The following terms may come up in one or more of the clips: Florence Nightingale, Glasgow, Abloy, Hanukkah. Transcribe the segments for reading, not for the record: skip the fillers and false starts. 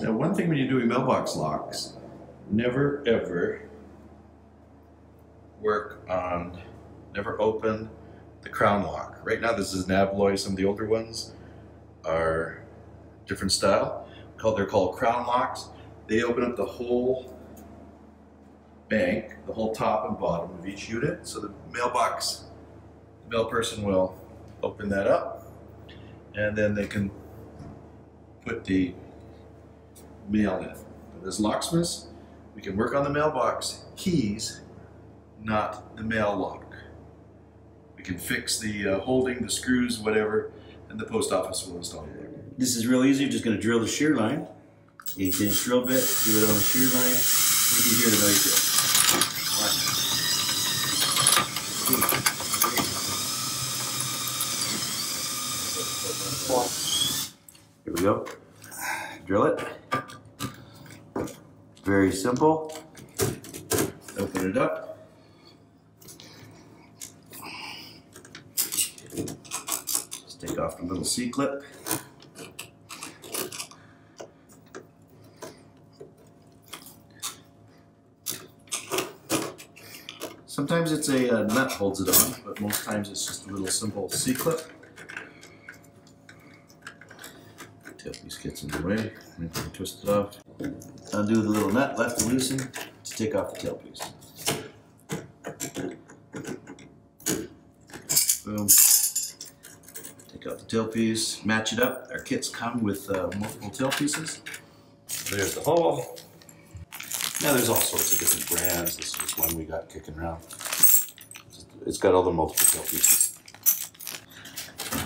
Now, one thing when you're doing mailbox locks, never ever work on, never open the crown lock. Right now, this is an Abloy. Some of the older ones are different style. They're called crown locks. They open up the whole bank, the whole top and bottom of each unit. So the mailbox, the mail person will open that up, and then they can put the mail in. But as locksmiths, we can work on the mailbox keys, not the mail lock. We can fix the holding, the screws, whatever, and the post office will install it. This is real easy. You're just going to drill the shear line. 8-inch drill bit, do it on the shear line. You can hear the noise there. Watch. 2, 3, 4. Here we go. Drill it. Very simple. Open it up. Just take off the little C-clip. Sometimes it's a nut holds it on, but most times it's just a little simple C-clip. Tail piece gets in the way, and then twist it off. Undo the little nut left to loosen to take off the tail piece. Boom. Take out the tail piece, match it up. Our kits come with multiple tail pieces. There's the hole. Now there's all sorts of different brands. This is one we got kicking around. It's got all the multiple tail pieces.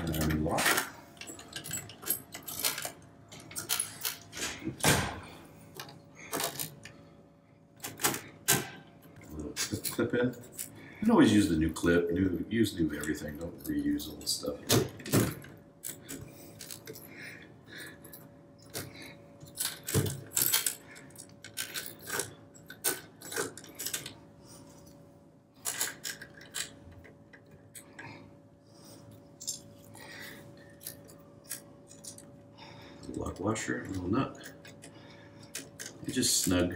And lock. Clip in. You can always use the new clip. Use new everything. Don't reuse old stuff. Lock washer, little nut. You just snug.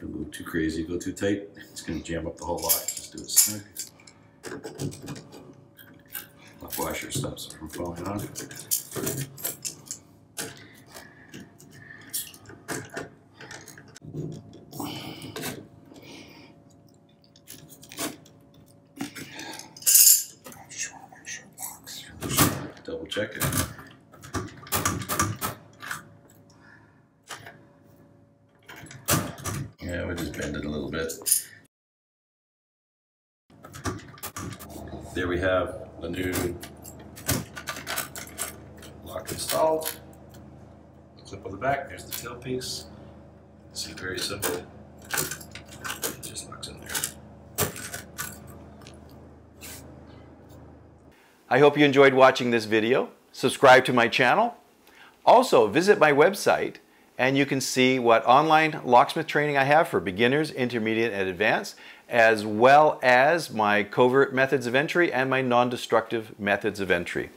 Don't go too crazy, go too tight. It's going to jam up the whole lock. Just do it snug. Lock washer stops it from falling on. Double check it. Yeah, we just bend it a little bit. There we have the new lock installed. The clip on the back, there's the tail piece. See, very simple. It just locks in there. I hope you enjoyed watching this video. Subscribe to my channel. Also, visit my website, and you can see what online locksmith training I have for beginners, intermediate, and advanced, as well as my covert methods of entry and my non-destructive methods of entry.